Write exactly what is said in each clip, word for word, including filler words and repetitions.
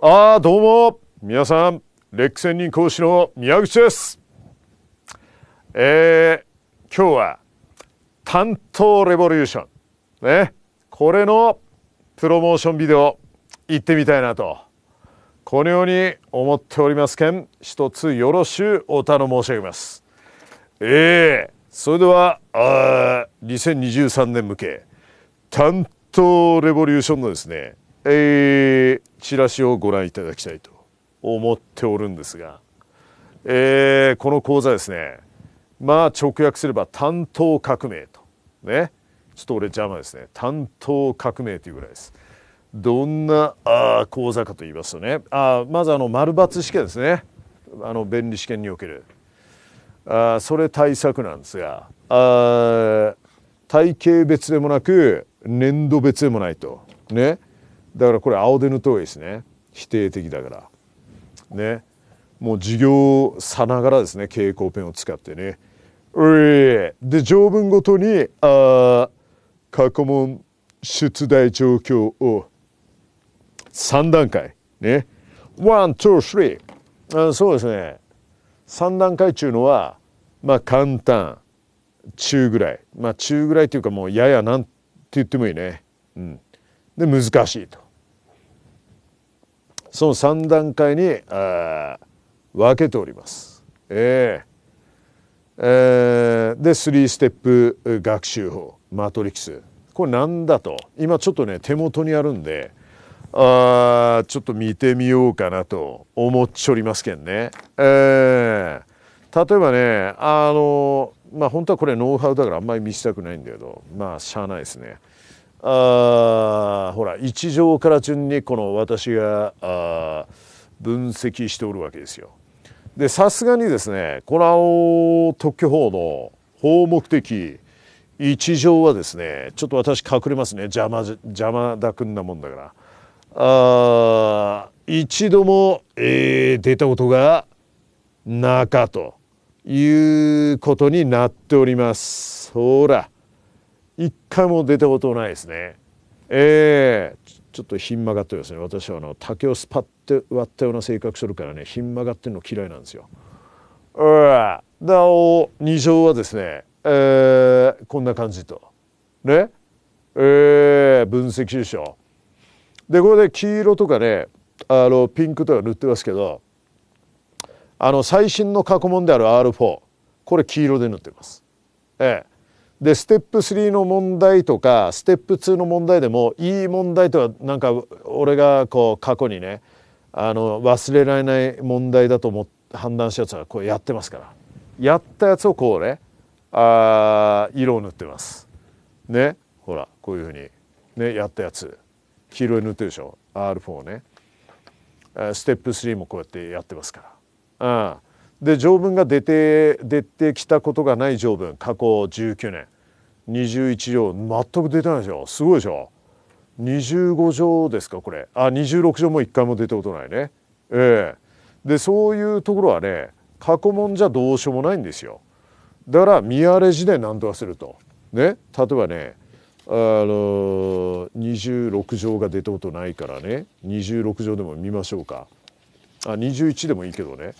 ああどうも皆さん、レック専任講師の宮口です、えー、今日は短刀レボリューション、ね、これのプロモーションビデオ行ってみたいなとこのように思っておりますけん、一つよろしゅうお頼申し上げます。えー、それではあにせんにじゅうさんねん向け短刀レボリューションのですねえー、チラシをご覧いただきたいと思っておるんですが、えー、この講座ですね、まあ直訳すれば短刀革命とね、ちょっと俺邪魔ですね、短刀革命というぐらいです。どんなあ講座かと言いますとね、あまずあの丸抜試験ですね、あの弁理試験におけるあそれ対策なんですが、あ体型別でもなく年度別でもないとね。だからこれ青手の問いですね、否定的だからね、もう授業さながらですね蛍光ペンを使ってね、で条文ごとにあ過去問出題状況をさんだんかいね、ワンツースリー、そうですね、さんだんかい中のはまあ簡単中ぐらい、まあ中ぐらいというかもうややなんて言ってもいいね、うんで難しいと、そのさんだんかいにあ分けております。えーえー、でスリーステップ学習法マトリックス、これなんだと今ちょっとね手元にあるんであちょっと見てみようかなと思っちょりますけんね、えー、例えばねあのまあ本当はこれノウハウだからあんまり見せたくないんだけど、まあしゃあないですね。あほら一条から順にこの私があ分析しておるわけですよ。でさすがにですねこの特許法の法目的一条はですねちょっと私隠れますね、邪魔邪魔だくんなもんだからあ一度も、えー、出たことがなかということになっております。ほら一回も出たことないですね。えー、ち, ちょっとひん曲がってるですね。私はあの竹をスパッて割ったような性格するからね、ひん曲がってるの嫌いなんですよ。なお二条はですね、えー、こんな感じとね、えー、分析でしょ。でこれで黄色とかね、あのピンクとか塗ってますけど、あの最新の過去問である アールフォー これ黄色で塗ってます。えーでステップスリーの問題とかステップツーの問題でもいい問題とはなんか俺がこう過去にねあの忘れられない問題だと思判断したやつはこうやってますから、やったやつをこうねあ色を塗ってますね、ほらこういうふうにねやったやつ黄色に塗ってるでしょ アールフォー ね、ステップスリーもこうやってやってますから、うん、で条文が出て出てきたことがない条文過去じゅうきゅうねんにじゅういちじょう全く出てないでしょ、すごいでしょ、にじゅうごじょうですかこれ、あにじゅうろくじょうもいっかいも出たことないね、えー、でそういうところはね過去問じゃどうしようもないんですよ。だから見荒れ字で何とかするとね、例えばねあのにじゅうろくじょうが出たことないからねにじゅうろくじょうでも見ましょうか、あにじゅういちでもいいけどね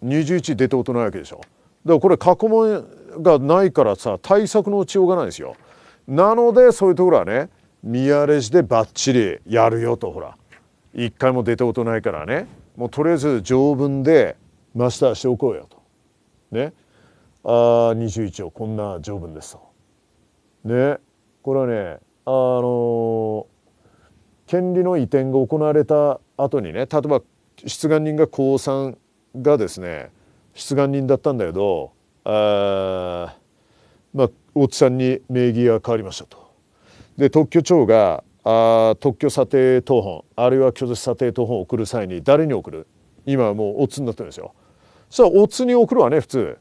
にじゅういち出たことないわけでしょ。だからこれ過去問がないからさ対策の打ちようがないですよ。なのでそういうところはね見荒れ字でバッチリやるよと、ほら一回も出たことないからねもうとりあえず条文でマスターしておこうよとね、あにじゅういちをこんな条文ですとね、これはねあの権利の移転が行われた後にね、例えば出願人が降参がですね出願人だったんだけど、あまあ大津さんに名義が変わりましたと、で特許庁があ特許査定謄本あるいは拒絶査定謄本を送る際に誰に送る、今はもう大津になってるんですよ。そしたら大津に送るわね普通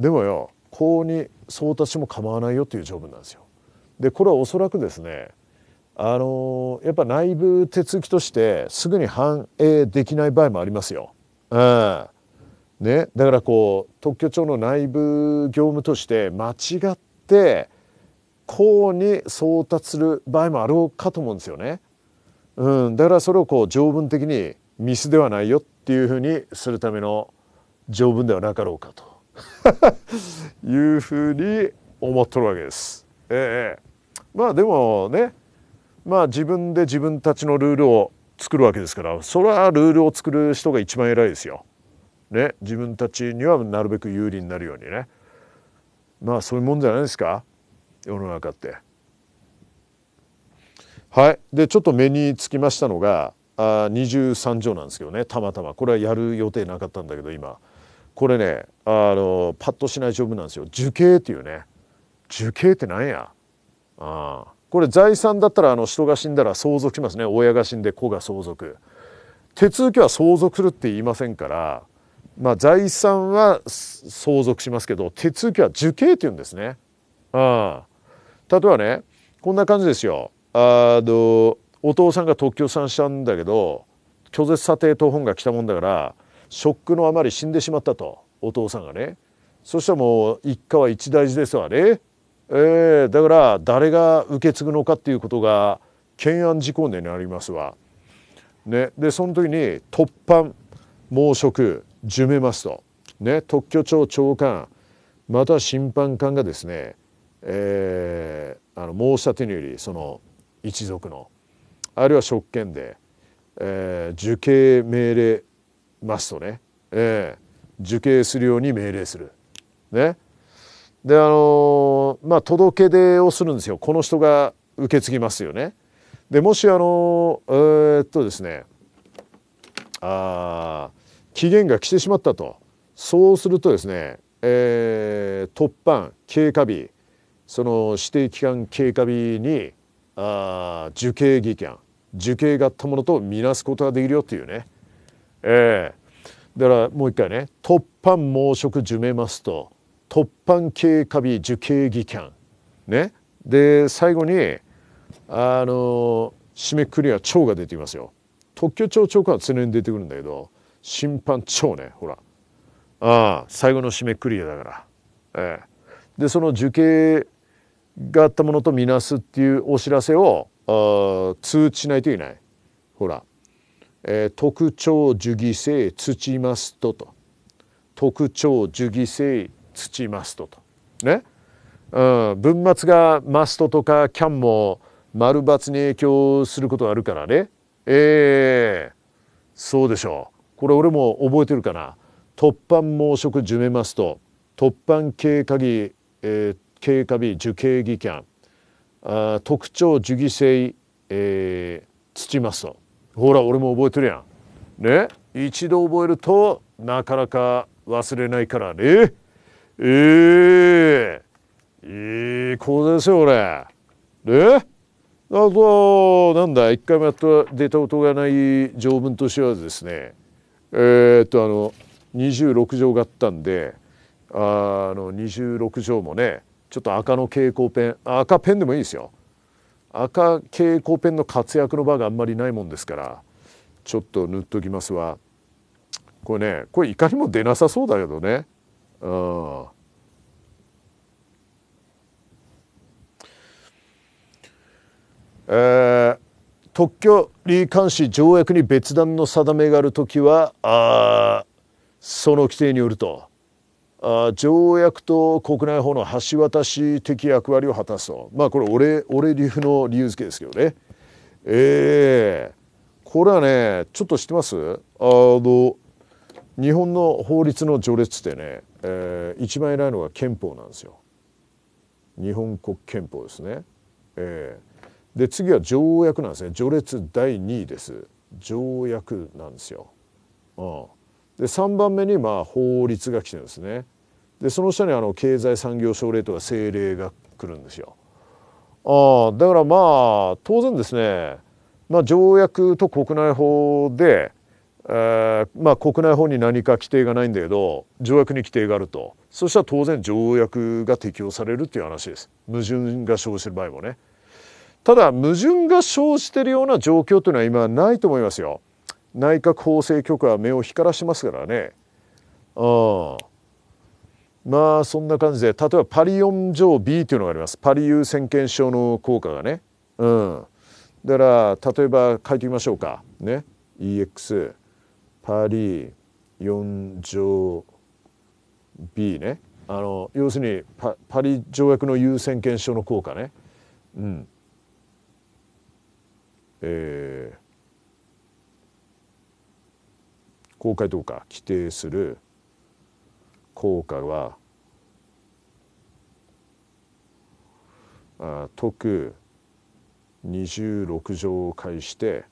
でもよ、公に送達しても構わないよという条文なんですよ。でこれはおそらくですねあのやっぱ内部手続きとしてすぐに反映できない場合もありますよ。うんね、だからこう特許庁の内部業務として間違って公に送達する場合もあろうかと思うんですよね。うん、だからそれをこう条文的にミスではないよっていうふうにするための条文ではなかろうかというふうに思っとるわけです。ええ、まあでもね、まあ自分で自分たちのルールを作るわけですから、それはルールを作る人が一番偉いですよ。ね、自分たちにはなるべく有利になるようにね。まあそういうもんじゃないですか、世の中って。はい、でちょっと目につきましたのがあにじゅうさんじょうなんですけどね、たまたまこれはやる予定なかったんだけど、今これねあのパッとしない条文なんですよ。受刑っていうね、受刑ってなんや、あこれ財産だったらあの人が死んだら相続しますね。親が死んで子が相続、手続きは相続するって言いませんから、まあ、財産は相続しますけど手続きは受刑っていうんですね。あ例えばねこんな感じですよ。あのお父さんが特許産したんだけど拒絶査定謄本が来たもんだからショックのあまり死んでしまったと、お父さんがね。そしたらもう一家は一大事ですわね、えー、だから誰が受け継ぐのかっていうことが懸案事項になりますわ、ね、でその時に突犯猛職受命ますと、ね、特許庁長官または審判官がですね、えー、あの申し立てによりその一族のあるいは職権で、えー、受刑命令ますとね、えー、受刑するように命令するね。であのー、まあ届け出をするんですよ。この人が受け継ぎますよね。でもしあのー、えー、っとですねあ期限が来てしまったと、そうするとですね、えー、突犯経過日、その指定期間経過日にあ受刑期間受刑があったものと見なすことができるよっていうね、えー、だからもう一回ね、突犯猛職受命ますと突犯経過日受刑期間ね。で最後にあの締めくくりは長が出てきますよ。特許庁長官は常に出てくるんだけど審判長ね、ほらあ最後の締めくくりだから、えー、でその受刑があったものとみなすっていうお知らせを通知しないといけない。ほら、えー、特徴受疑生つちますとと、特徴受疑生つちますととね、うん、文末がマストとかキャンも丸抜に影響することがあるからね。えー、そうでしょう。これ俺も覚えてるかな。突犯猛職受命ますと突犯経過儀、えー経過日受刑期間あ特徴受疑生、えー、つちますと、ほら俺も覚えてるやんね。一度覚えるとなかなか忘れないからね。えー、えいいこれですよ俺ね。あとなんだ一回もやった出たことがない条文としてはですね、えー、っとあのにじゅうろくじょうがあったんであのにじゅうろくじょうもねちょっと赤の蛍光ペン、赤ペンでもいいですよ。赤蛍光ペンの活躍の場があんまりないもんですからちょっと塗っときますわ。これねこれいかにも出なさそうだけどね、うん、えー、特許利監視条約に別段の定めがあるときはあその規定によると条約と国内法の橋渡し的役割を果たすと、まあこれ俺俺流の理由付けですけどね。えー、これはねちょっと知ってます？あの日本の法律の序列ってね、えー、一番偉いのが憲法なんですよ。日本国憲法ですね。えー、で次は条約なんですね。序列だいにいです。条約なんですよ。うん、でさんばんめにまあ法律が来てるんですね。でその下にあの経済産業省令とか政令が来るんですよ。あだからまあ当然ですね、まあ、条約と国内法で、えーまあ、国内法に何か規定がないんだけど条約に規定があると、そしたら当然条約が適用されるっていう話です。矛盾が生じてる場合もね。ただ矛盾が生じてるような状況というのは今ないと思いますよ。内閣法制局は目を光らしますからね。あまあそんな感じで、例えばパリよんじょう ビー というのがあります。パリ優先権証の効果がね、うん、だから例えば書いてみましょうかね。 イーエックス パリよん条 B ね、あの要するに パ, パリ条約の優先権書の効果ね、うんえー、公開とか規定する効果はあ特にじゅうろく条を介して、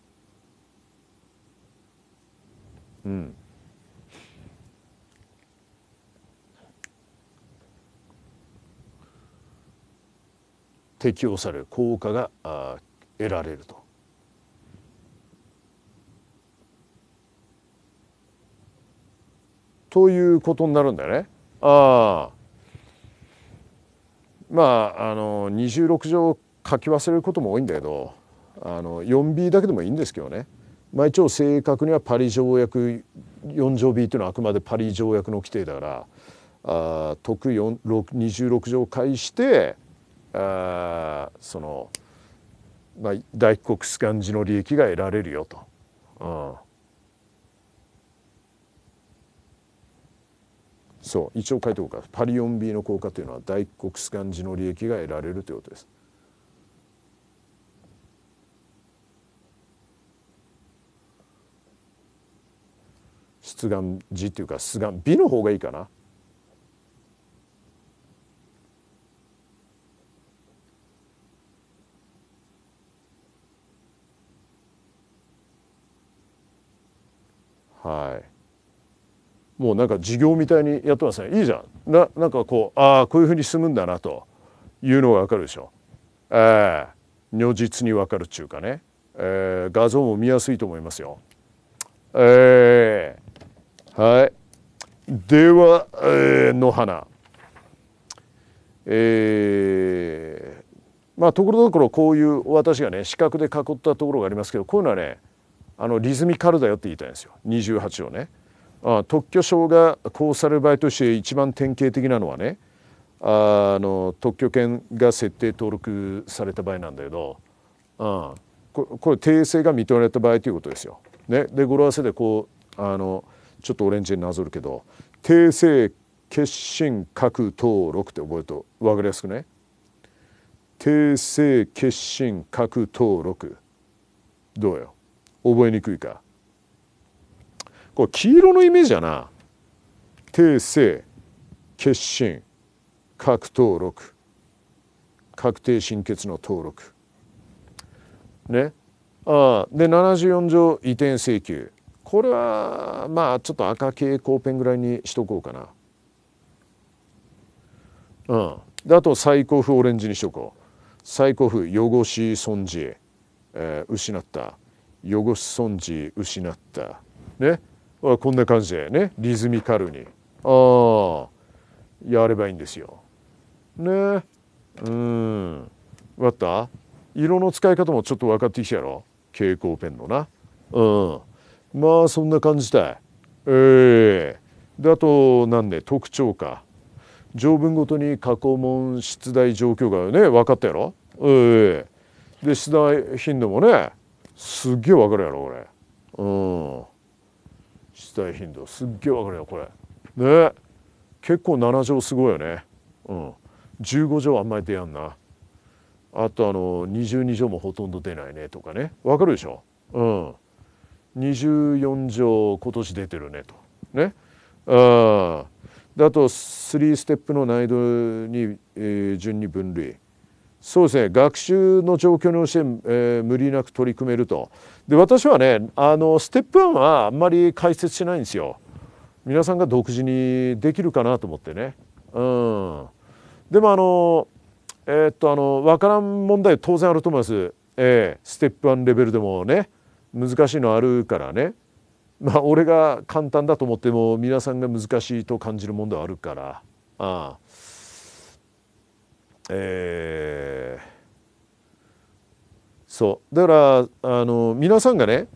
うん、適用される効果があ得られると。ということになるんだよね。ああまああのにじゅうろく条書き忘れることも多いんだけど、あの よんビー だけでもいいんですけどね、まあ、一応正確にはパリ条約よん条 B というのはあくまでパリ条約の規定だからあ特にじゅうろく条を介してあその、まあ、大帰国主権時の利益が得られるよと、うん、そう一応書いておこうか。パリ よんビー の効果というのは大帰国主権時の利益が得られるということです。出願時っていうか出願日の方がいいかな。はい。もうなんか授業みたいにやってますね。いいじゃん。な、なんかこうああこういうふうに進むんだなというのがわかるでしょ。ええー、如実にわかるっちゅうかね、えー。画像も見やすいと思いますよ。ええー。はい、では、えー、野花、えー、まあところどころこういう私がね四角で囲ったところがありますけど、こういうのはねあのリズミカルだよって言いたいんですよ。にじゅうはちをねあ特許証が行される場合として一番典型的なのはね あ, あの特許権が設定登録された場合なんだけど、あ こ, これ訂正が認められた場合ということですよ。ね、で語呂合わせでこうあのちょっとオレンジになぞるけど訂正決心確登録って覚えると分かりやすくね。訂正決心確登録どうよ覚えにくいか。これ黄色のイメージやな。訂正決心確登録確定申決の登録ね。あでななじゅうよん条移転請求、これはまあちょっと赤蛍光ペンぐらいにしとこうかな。うん。であと再交付オレンジにしとこう。再交付汚し損じ、えー、失った汚し損じ失ったね。こんな感じでねリズミカルにあやればいいんですよ。ね。うん。分かった？色の使い方もちょっと分かってきたやろ。蛍光ペンのな。うん。まあそんな感じだい。えー、であと何ね特徴か条文ごとに過去問出題状況がね分かったやろ。えー、で出題頻度もねすっげえ分かるやろこれ。うん出題頻度すっげえ分かるよこれ。ね結構なな条すごいよね。うんじゅうご条あんまり出やんな。あとあのにじゅうに条もほとんど出ないねとかね分かるでしょ。うんにじゅうよん条今年出てるねとね。あであとさんステップの難易度に、えー、順に分類。そうですね学習の状況に応じて、えー、無理なく取り組めると。で私はねあのステップいちはあんまり解説しないんですよ。皆さんが独自にできるかなと思ってね。うんでもあのえー、っとあの分からん問題当然あると思います、えー、ステップいちレベルでもね難しいのあるからね。まあ俺が簡単だと思っても皆さんが難しいと感じる問題はあるから。ああえー、そうだからあの皆さんがね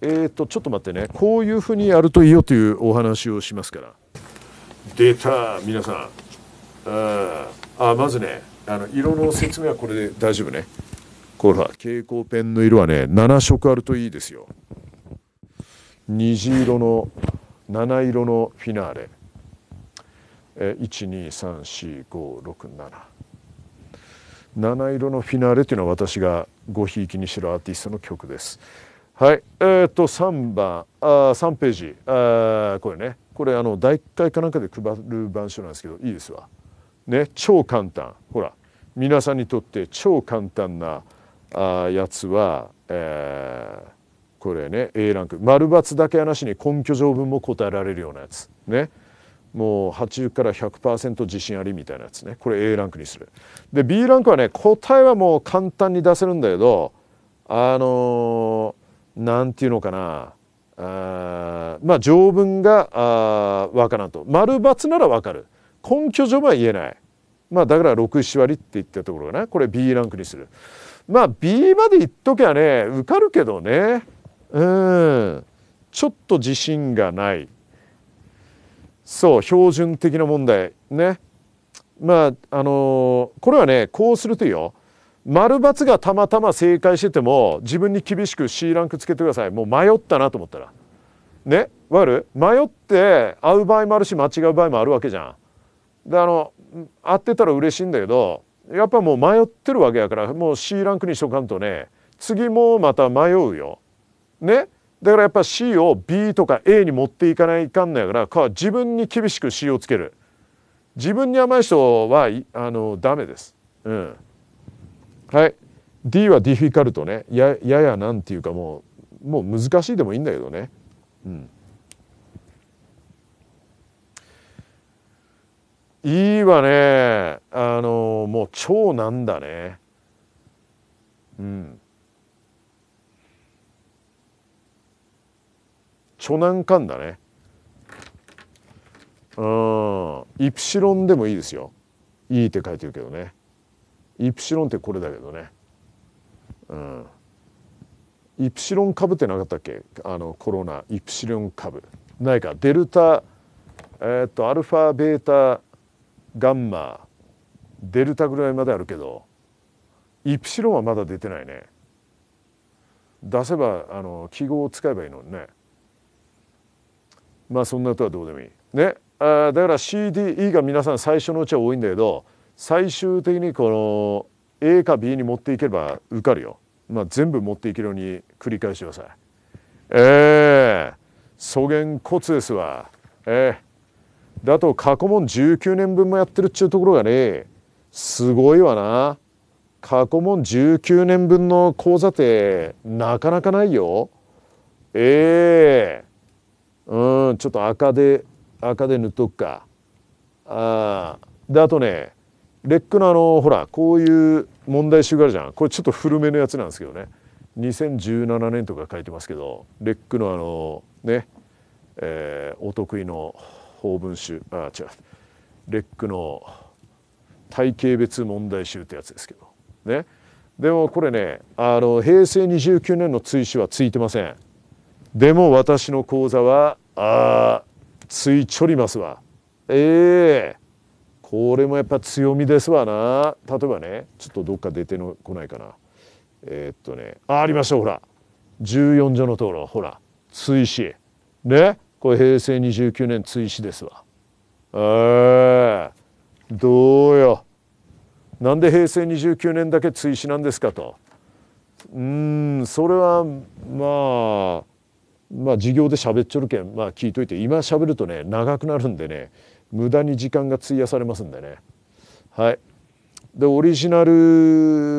えっとちょっと待ってねこういうふうにやるといいよというお話をしますから。出た皆さん。ああまずねあの色の説明はこれで大丈夫ね。こら、蛍光ペンの色はね、ななしょくあるといいですよ。虹色の、なな色のフィナーレ。え、いち、に、さん、し、ご、ろく、なな。なな色のフィナーレというのは私がごひいきにしてるアーティストの曲です。はい、えー、とさんばん、あさんページ、あーこれね、これあの大会かなんかで配る板書なんですけど、いいですわ。ね、超簡単。ほら、皆さんにとって超簡単なあやつは、えー、これね、A ランク。丸×だけはなしに根拠条文も答えられるようなやつ。ね。もうはちじゅうからひゃくパーセント 自信ありみたいなやつね。これ A ランクにする。で、B ランクはね、答えはもう簡単に出せるんだけど、あのー、なんていうのかな、あまあ条文があ分からんと。丸×なら分かる、根拠条文は言えない。まあだからろくしわりって言ったところがね、これ B ランクにする。まあ B まで言っときゃね受かるけどね、うんちょっと自信がない。そう標準的な問題ね。まああのー、これはねこうするといいよ。丸×がたまたま正解してても自分に厳しく C ランクつけてください。もう迷ったなと思ったらね、わかる？迷って合う場合もあるし間違う場合もあるわけじゃん。であの合ってたら嬉しいんだけど、やっぱもう迷ってるわけやから、もう C ランクにしとかんとね次もまた迷うよ。ね、だからやっぱ C を B とか A に持っていかないかんないから、か自分に厳しく C をつける。自分に甘い人はあのダメです。うんはい、D はディフィカルトね、やややなんていうかもうもう難しいでもいいんだけどね、うん、E はねあのもう超難だね、うん、超難関だね、うん、イプシロンでもいいですよ。 E って書いてるけどね、イプシロンってこれだけどね、うん、イプシロン株ってなかったっけ、あのコロナイプシロン株ないか。デルタ、えー、っとアルファベータガンマデルタぐらいまであるけど、イプシロンはまだ出てないね。出せばあの記号を使えばいいのにね。まあそんなとはどうでもいいね。あだから シーディーイー が皆さん最初のうちは多いんだけど、最終的にこの A か B に持っていけば受かるよ。まあ全部持っていけるように繰り返してください。ええー、素言コツですわ。ええー、だと過去問じゅうきゅうねんぶんもやってるっちゅうところがねすごいわな。過去問じゅうきゅうねんぶんの講座ってなかなかないよ。ええー、うんちょっと赤で赤で塗っとくか。ああであとねレックのあのほらこういう問題集があるじゃん。これちょっと古めのやつなんですけどね、にせんじゅうななねんとか書いてますけど、レックのあのね、えー、お得意の法文集、あ違うレックの体系別問題集ってやつですけどね。でもこれねあのへいせいにじゅうきゅうねんの追試はついてません。でも私の講座はあついちょりますわ。ええーこれもやっぱ強みですわな。例えばねちょっとどっか出てこないかな。えー、っとね あ, ありましたほらじゅうよんじょのところ、ほら追試ね、これへいせいにじゅうきゅうねん追試ですわ。えー、どうよなんでへいせいにじゅうきゅうねんだけ追試なんですかと。うーんそれはまあまあ授業で喋っちょるけんまあ聞いといて、今喋るとね長くなるんでね無駄に時間が費やされますんでね。はい。でオリジナル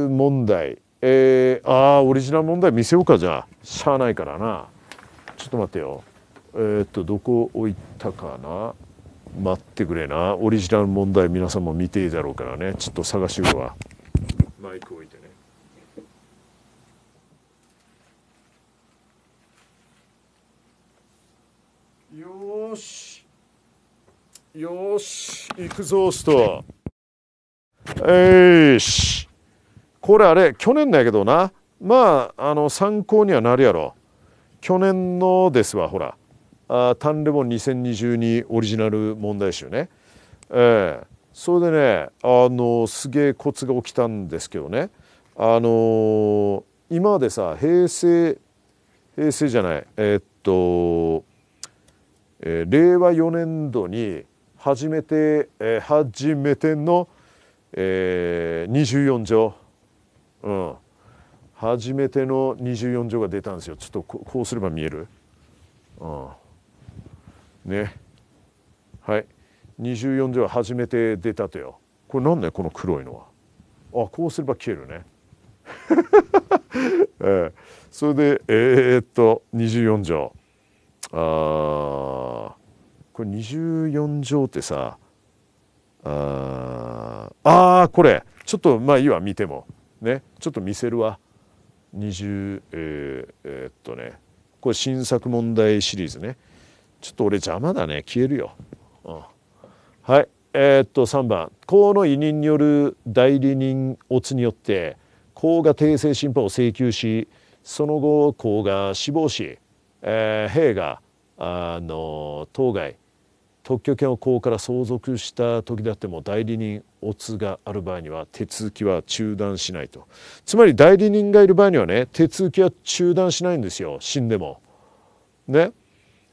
問題、えー、ああオリジナル問題見せようか。じゃあしゃあないからな。ちょっと待ってよ。えー、っとどこ置いたかな。待ってくれな。オリジナル問題皆さんも見ていいだろうからね。ちょっと探しようわ。マイク置いてね。よし。よし行くぞスト。えーしこれあれ去年だけどな、まああの参考にはなるやろ。去年のですわほら、あタンレボンにせんにじゅうにオリジナル問題集ね。えー、それでねあのすげえコツが起きたんですけどね、あの今までさ平成平成じゃないえー、っと、えー、れいわよねんどに初めて、えー、初めての、えー、にじゅうよんじょう、うん、初めてのにじゅうよんじょうが出たんですよ。ちょっと こ, こうすれば見える、うん、ね、はいにじゅうよん条は初めて出たとよ。これなんだよこの黒いのは。あ、こうすれば消えるね、えー、それでえー、っとにじゅうよん条、あこれにじゅうよん条ってさ、ああこれちょっとまあいいわ見てもね、ちょっと見せるわ。にじゅうえー、えー、っとねこれ新作問題シリーズね。ちょっと俺邪魔だね、消えるよ、うん、はいえー、っとさんばん、公の委任による代理人乙によって公が訂正審判を請求し、その後公が死亡し、えー、兵があの当該特許権を公から相続した時であっても代理人乙がある場合には手続きは中断しないと。つまり代理人がいる場合にはね手続きは中断しないんですよ、死んでもね。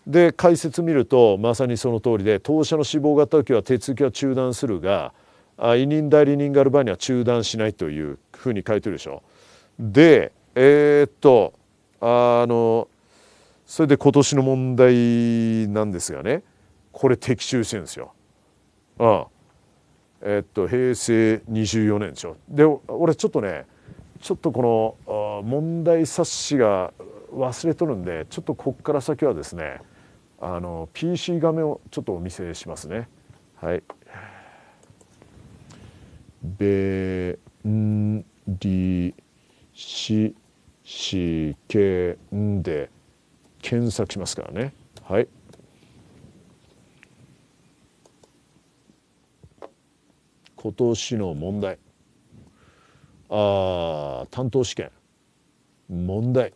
で解説見るとまさにその通りで、当社の死亡があった時は手続きは中断するが委任代理人がある場合には中断しないというふうに書いてるでしょ。でえー、っとあのそれで今年の問題なんですがね、これ的中してるんですよ。ああえー、っとへいせいにじゅうよねんでしょ。で俺ちょっとねちょっとこの問題冊子が忘れとるんで、ちょっとこっから先はですねあの ピーシー 画面をちょっとお見せしますね。はい。べんりししけんで検索しますからね。はい。今年の問題。ああ、担当試験。問題。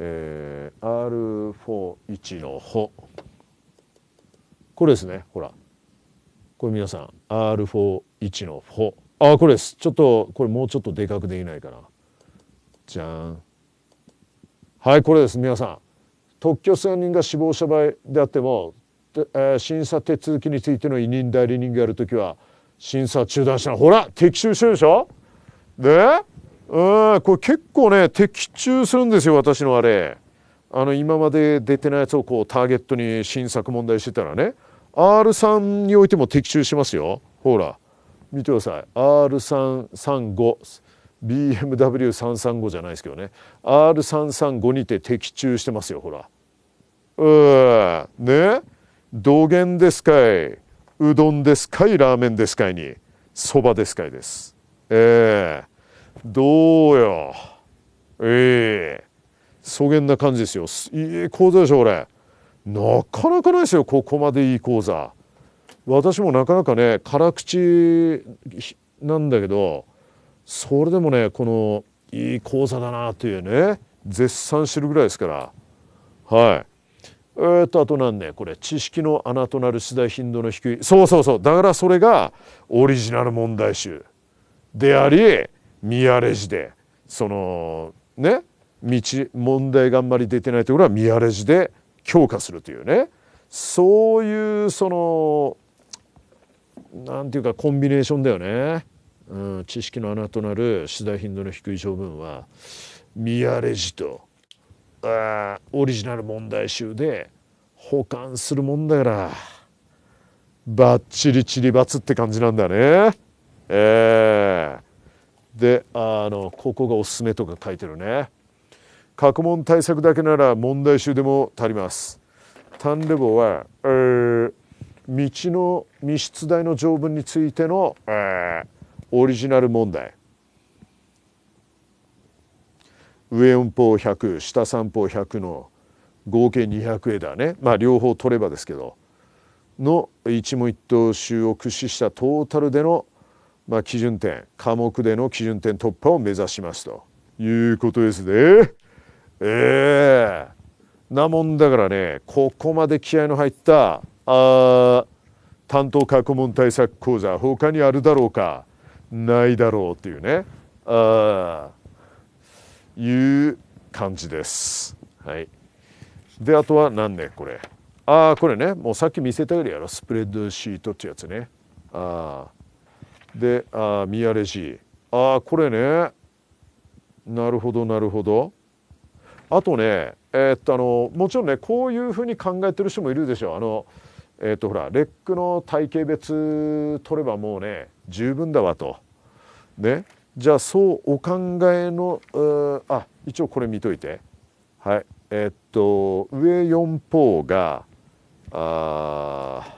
えー、アールよんじゅういち のほこれですね。ほらこれ皆さん アールよんじゅういち のほ、あこれです。ちょっとこれもうちょっとでかくできないかな。じゃーん。はい、これです皆さん。特許専任が死亡した場合であっても、えー、審査手続きについての委任代理人がやるときは審査中断しない。ほら的中してるでしょ。でうん、これ結構ね的中するんですよ。私のあれあの今まで出てないやつをこうターゲットに新作問題してたらね アールさん においても的中しますよ。ほら見てください。 アールさんさんご ビーエムダブリューさんさんご じゃないですけどね アールさんさんご にて的中してますよ。ほらうんね、どげんですかい、うどんですかい、ラーメンですかいにそばですかいです。ええーどうよ。ええー、そげんな感じですよ。いい講座でしょこれ。なかなかないですよここまでいい講座。私もなかなかね辛口なんだけど、それでもねこのいい講座だなというね絶賛してるぐらいですから。はい。えー、っとあと何ねこれ知識の穴となる次第頻度の低い、そうそうそう、だからそれがオリジナル問題集であり見荒れ字でそのね道問題があんまり出てないところは見荒れ字で強化するというね、そういうそのなんていうかコンビネーションだよね、うん、知識の穴となる取材頻度の低い条文は見荒れ字とあオリジナル問題集で補完するもんだからバッチリチリバツって感じなんだね。えーであのここがおすすめとか書いてるね。過去問対策だけなら問題集でも足ります。単レボは、えー、道の未出題の条文についての、えー、オリジナル問題、上四方ひゃく下三方ひゃくの合計にひゃくえだね、まあ両方取ればですけどの一問一答集を駆使したトータルでのまあ、基準点科目での基準点突破を目指しますということですね。えー、なもんだからねここまで気合いの入ったあ担当過去問対策講座他にあるだろうかないだろうっていうね、あいう感じです。はい、であとは何ねこれ。ああこれねもうさっき見せたよりやろスプレッドシートってやつね。あであ見やれしああこれねなるほどなるほど。あとねえー、っとあのもちろんねこういうふうに考えてる人もいるでしょう。あのえー、っとほらレックの体型別取ればもうね十分だわと。ねじゃあそうお考えのあ一応これ見といて。はいえー、っと上よん方があ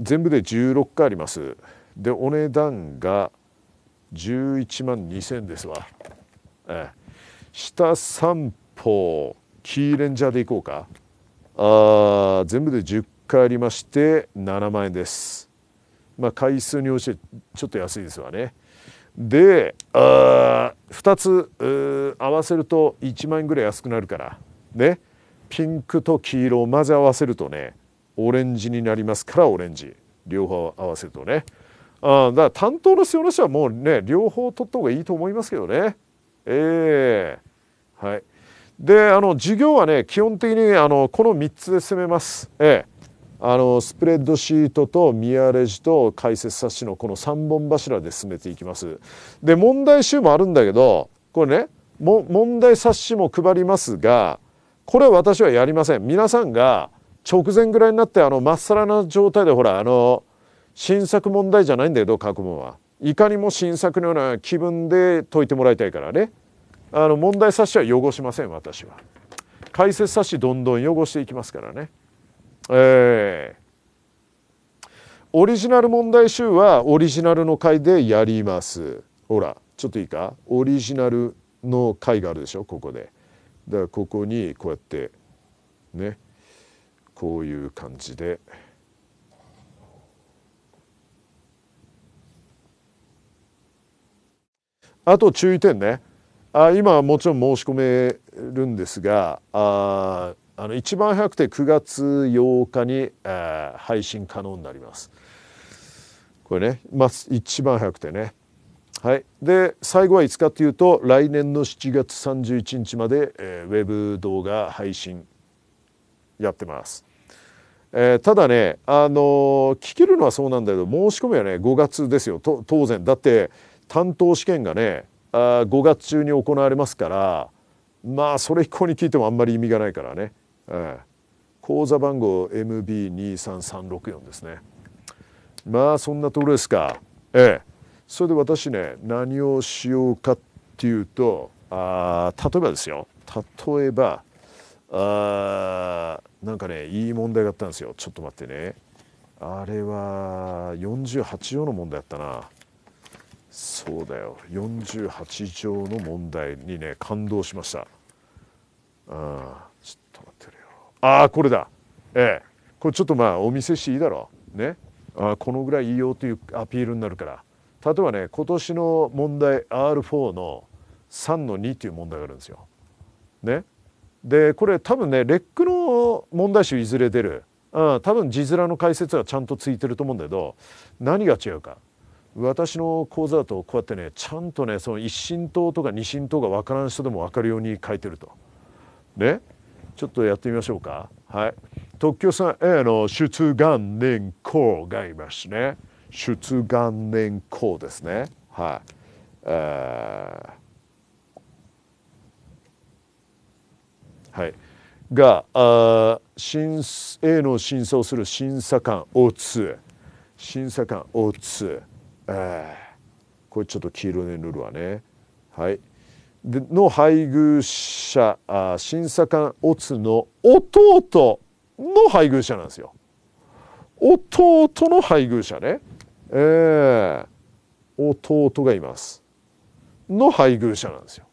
全部でじゅうろっかいあります。でお値段がじゅういちまんにせんえんですわ。ええ、下さん方キーレンジャーでいこうか。あ全部でじゅっかいありましてななまんえんです。まあ回数に応じてちょっと安いですわね。であふたつ合わせるといちまんえんぐらい安くなるからねピンクと黄色を混ぜ合わせるとねオレンジになりますからオレンジ両方合わせるとね。あだから担当の必要な人はもうね両方取った方がいいと思いますけどね。えー、はい。であの授業はね基本的にあのこのみっつで進めます。えー、あのスプレッドシートと見やれ字と解説冊子のこのさんぼん柱で進めていきます。で問題集もあるんだけどこれねも問題冊子も配りますがこれは私はやりません。皆さんが直前ぐらいになってあのまっさらな状態でほらあの新作問題じゃないんだけど過去問はいかにも新作のような気分で解いてもらいたいからねあの問題冊子は汚しません。私は解説冊子どんどん汚していきますからね。えー、オリジナル問題集はオリジナルの回でやります。ほらちょっといいかオリジナルの回があるでしょここで。だからここにこうやってねこういう感じであと注意点ねあ今はもちろん申し込めるんですがああの一番早くてくがつようかに配信可能になりますこれね、まあ、一番早くてね。はい、で最後はいつかというと来年のしちがつさんじゅういちにちまで、えー、ウェブ動画配信やってます。えー、ただね、あのー、聞けるのはそうなんだけど申し込みはねごがつですよと当然だって担当試験がねあごがつ中に行われますからまあそれ以降に聞いてもあんまり意味がないからね。えー、口座番号 エムビーにーさんさんろくよん ですね。まあそんなところですか。えー、それで私ね何をしようかっていうとあ例えばですよ例えばあなんかねいい問題があったんですよ。ちょっと待ってねあれはよんじゅうはちじょうの問題だったな。そうだよよんじゅうはちじょうの問題にね感動しました。あちょっと待ってるよああこれだ。ええこれちょっとまあお見せしていいだろうね。あこのぐらいいいよというアピールになるから例えばね今年の問題 アールフォー の さんのに という問題があるんですよ。ねでこれ多分ねレックの問題集いずれ出る、うん、多分字面の解説はちゃんとついてると思うんだけど何が違うか私の講座だとこうやってねちゃんとねその一神党とか二神党が分からん人でも分かるように書いてるとねちょっとやってみましょうか。はい特許さん A の出願年項がいますね。出願年項ですね。はい、えーはい、があ A の審査をする審査官 オーツー 審査官 オーツー、えー、これちょっと黄色で塗るわね。はい、での配偶者あ審査官 オーツー の弟の配偶者なんですよ。弟の配偶者ね、えー、弟がいますの配偶者なんですよ。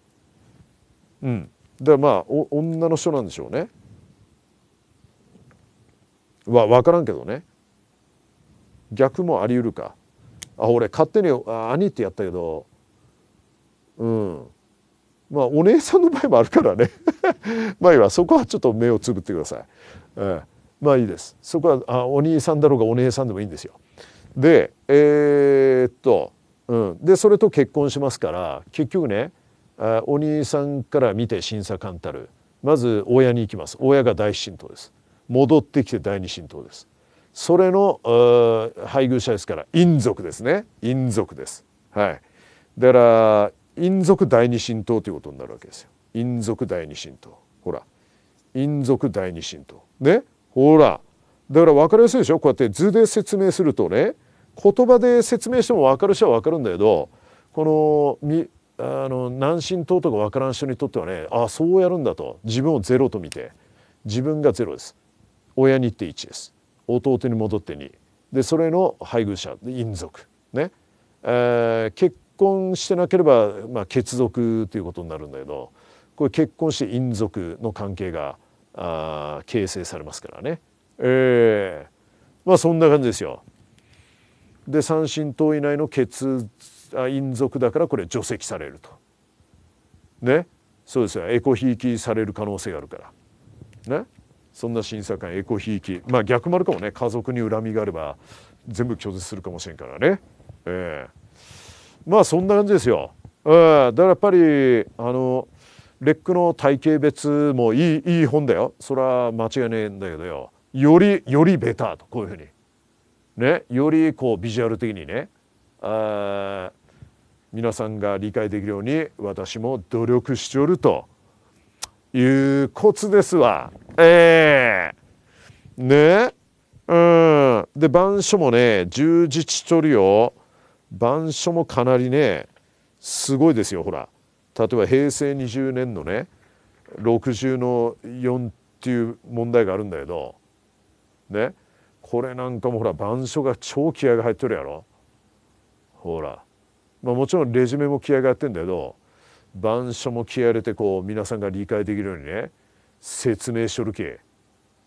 うんでまあお女の人なんでしょうね。わ分からんけどね逆もあり得るか。あ俺勝手にあ兄ってやったけどうんまあお姉さんの場合もあるからねまあいいわそこはちょっと目をつぶってください。えー、まあいいですそこはあお兄さんだろうがお姉さんでもいいんですよ。でえー、っとうん、でそれと結婚しますから、結局ね、あお兄さんから見て審査官たる、まず親に行きます。親が第一神道です。戻ってきて第二神道です。それの配偶者ですから姻族ですね。姻族です。はい、だから姻族第二神道ということになるわけですよ。姻族第二神道、ほら姻族第二神道ね、ほらだから分かりやすいでしょ。こうやって図で説明するとね、言葉で説明しても分かる人は分かるんだけど、このみあの南神党とか分からん人にとってはね、ああそうやるんだと、自分をゼロと見て、自分がゼロです。親に行っていちです。弟に戻ってにで、それの配偶者姻族ね、えー、結婚してなければ、まあ、血族ということになるんだけど、これ結婚して姻族の関係があ形成されますからね。えー、まあそんな感じですよ。で三神党以内の血姻族だから、これ除籍されるとね。そうですよ、エコひいきされる可能性があるからね。そんな審査官エコひいき、まあ逆もあるかもね。家族に恨みがあれば全部拒絶するかもしれんからね。えー、まあそんな感じですよ。えー、だからやっぱりあのレックの体系別もいいいい本だよ。それは間違いねえんだけどよ、よりよりベターとこういうふうにね、よりこうビジュアル的にね、あ皆さんが理解できるように私も努力しちょるというコツですわ。ええー、ね、うん、で板書もね充実しちょるよ。板書もかなりねすごいですよ。ほら例えばへいせいにじゅうねんのねろくじゅうのよんっていう問題があるんだけどね、これなんかもほら板書が超気合が入っとるやろ。ほら、まあ、もちろんレジュメも気合が入ってんだけど、板書も気合入れてこう皆さんが理解できるようにね説明しとるけ。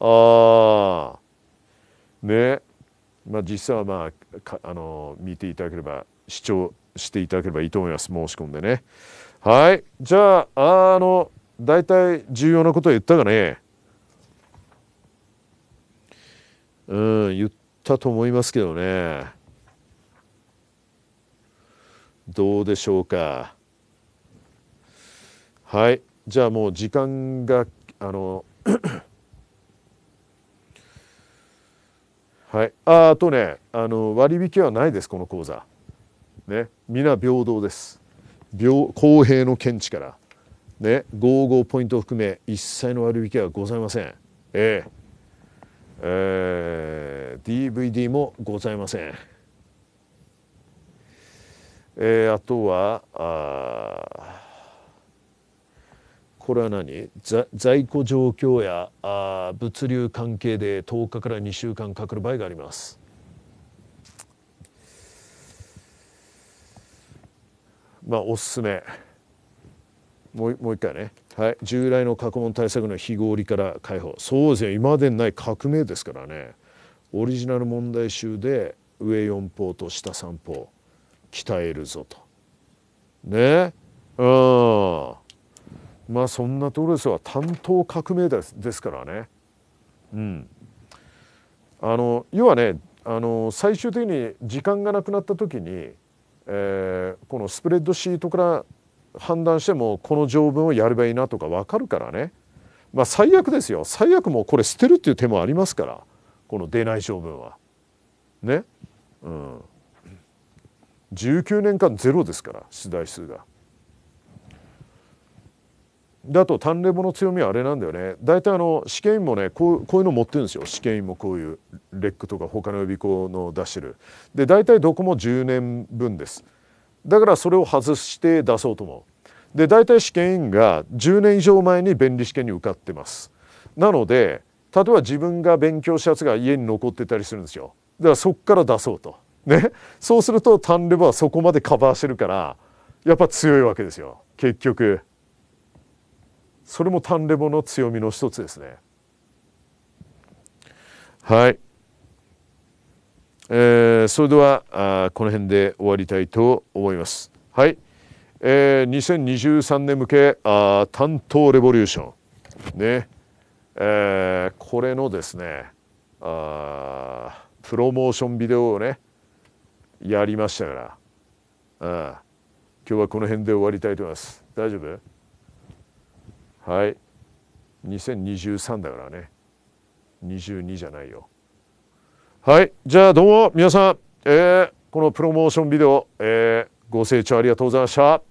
ああね、まあ実際はまあ、あの見ていただければ視聴していただければいいと思います。申し込んでね。はい、じゃああの大体重要なことは言ったかね。うん、言ったと思いますけどね。どうでしょうか。はい、じゃあもう時間があのはい、あ、あとね、あの割引はないです、この講座ね。皆平等です。平公平の見地からね、ごじゅうごポイントを含め一切の割引はございません。えーえー、ディーブイディー もございません。えー、あとはあこれは何、在庫状況やあ物流関係でとおかからにしゅうかんかかる場合があります。まあおすすめ、もう、もう一回ね。はい、従来の過去問対策の非合理から解放。そうですよ、今までにない革命ですからね。オリジナル問題集でうえよんぽうとしたさんぽう鍛えるぞとね。うん、まあそんなところですが、担当革命です、ですからね。うん、あの要はね、あの最終的に時間がなくなった時に、えー、このスプレッドシートから判断してもこの条文をやればいいなとか分かるからね。まあ最悪ですよ、最悪もうこれ捨てるっていう手もありますから、この出ない条文はね。うん、じゅうきゅうねんかんゼロですから、出題数が。だと単例簿の強みはあれなんだよね。大体あの試験員もねこう、こういうの持ってるんですよ。試験員もこういうレックとか他の予備校の出してる。で大体どこもじゅうねんぶんです。だからそれを外して出そうと思う。で大体試験員がじゅうねんいじょうまえに弁理試験に受かってます。なので例えば自分が勉強したやつが家に残ってたりするんですよ。だからそこから出そうとね。そうすると単レボはそこまでカバーしてるからやっぱ強いわけですよ、結局。それも単レボの強みの一つですね。はい、えー、それではあこの辺で終わりたいと思います。はい、えー、にせんにじゅうさんねん向けあ担当レボリューションね、えー、これのですねあプロモーションビデオをねやりましたから、ああ今日はこの辺で終わりたいと思います。大丈夫？はい、にせんにじゅうさんだからね、にじゅうにじゃないよ。はい、じゃあどうも皆さん、えー、このプロモーションビデオ、えー、ご清聴ありがとうございました。